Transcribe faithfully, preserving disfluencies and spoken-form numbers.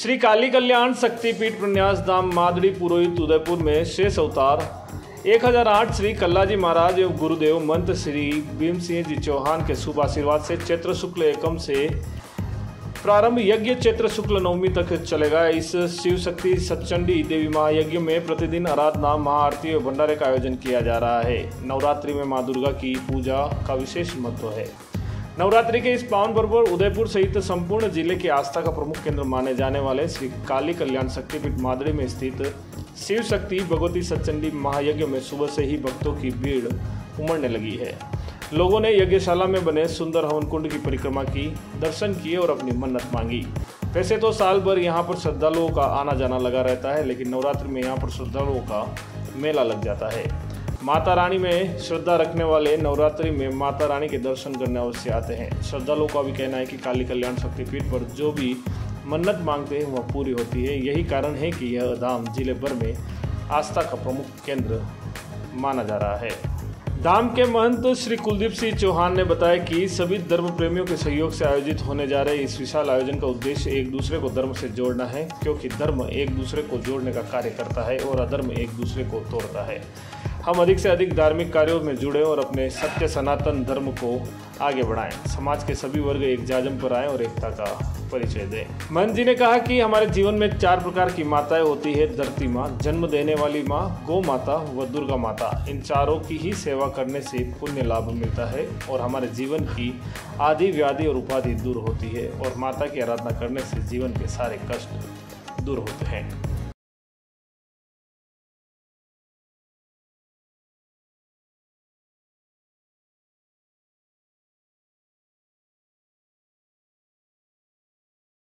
श्री काली कल्याण शक्तिपीठ प्रन्यास धाम मादड़ी पुरोहित उदयपुर में शेष अवतार एक हज़ार आठ श्री कल्लाजी महाराज एवं गुरुदेव मंत्र श्री भीम सिंह जी चौहान के शुभ आशीर्वाद से चैत्र शुक्ल एकम से प्रारंभ यज्ञ चैत्र शुक्ल नवमी तक चलेगा। इस शिव शक्ति सचंडी देवी महायज्ञ में प्रतिदिन आराधना, महाआरती और भंडारे का आयोजन किया जा रहा है। नवरात्रि में माँ दुर्गा की पूजा का विशेष महत्व है। नवरात्रि के इस पावन पर्व पर उदयपुर सहित संपूर्ण जिले की आस्था का प्रमुख केंद्र माने जाने वाले श्री काली कल्याण शक्तिपीठ मादड़ी में स्थित शिव शक्ति भगवती सचंडी महायज्ञ में सुबह से ही भक्तों की भीड़ उमड़ने लगी है। लोगों ने यज्ञशाला में बने सुंदर हवन कुंड की परिक्रमा की, दर्शन किए और अपनी मन्नत मांगी। वैसे तो साल भर यहाँ पर श्रद्धालुओं का आना जाना लगा रहता है, लेकिन नवरात्रि में यहाँ पर श्रद्धालुओं का मेला लग जाता है। माता रानी में श्रद्धा रखने वाले नवरात्रि में माता रानी के दर्शन करने अवश्य आते हैं। श्रद्धालुओं का भी कहना है कि काली कल्याण शक्तिपीठ पर जो भी मन्नत मांगते हैं वह पूरी होती है। यही कारण है कि यह धाम जिले भर में आस्था का प्रमुख केंद्र माना जा रहा है। धाम के महंत श्री कुलदीप सिंह चौहान ने बताया कि सभी धर्म प्रेमियों के सहयोग से आयोजित होने जा रहे इस विशाल आयोजन का उद्देश्य एक दूसरे को धर्म से जोड़ना है, क्योंकि धर्म एक दूसरे को जोड़ने का कार्य करता है और अधर्म एक दूसरे को तोड़ता है। हम अधिक से अधिक धार्मिक कार्यों में जुड़ें और अपने सत्य सनातन धर्म को आगे बढ़ाएं। समाज के सभी वर्ग एक जाजम पर आएं और एकता का परिचय दें। महंत जी ने कहा कि हमारे जीवन में चार प्रकार की माताएं होती है। धरती माँ, जन्म देने वाली माँ, गौ माता व दुर्गा माता। इन चारों की ही सेवा करने से पुण्य लाभ मिलता है और हमारे जीवन की आदि व्याधि और उपाधि दूर होती है और माता की आराधना करने से जीवन के सारे कष्ट दूर होते हैं।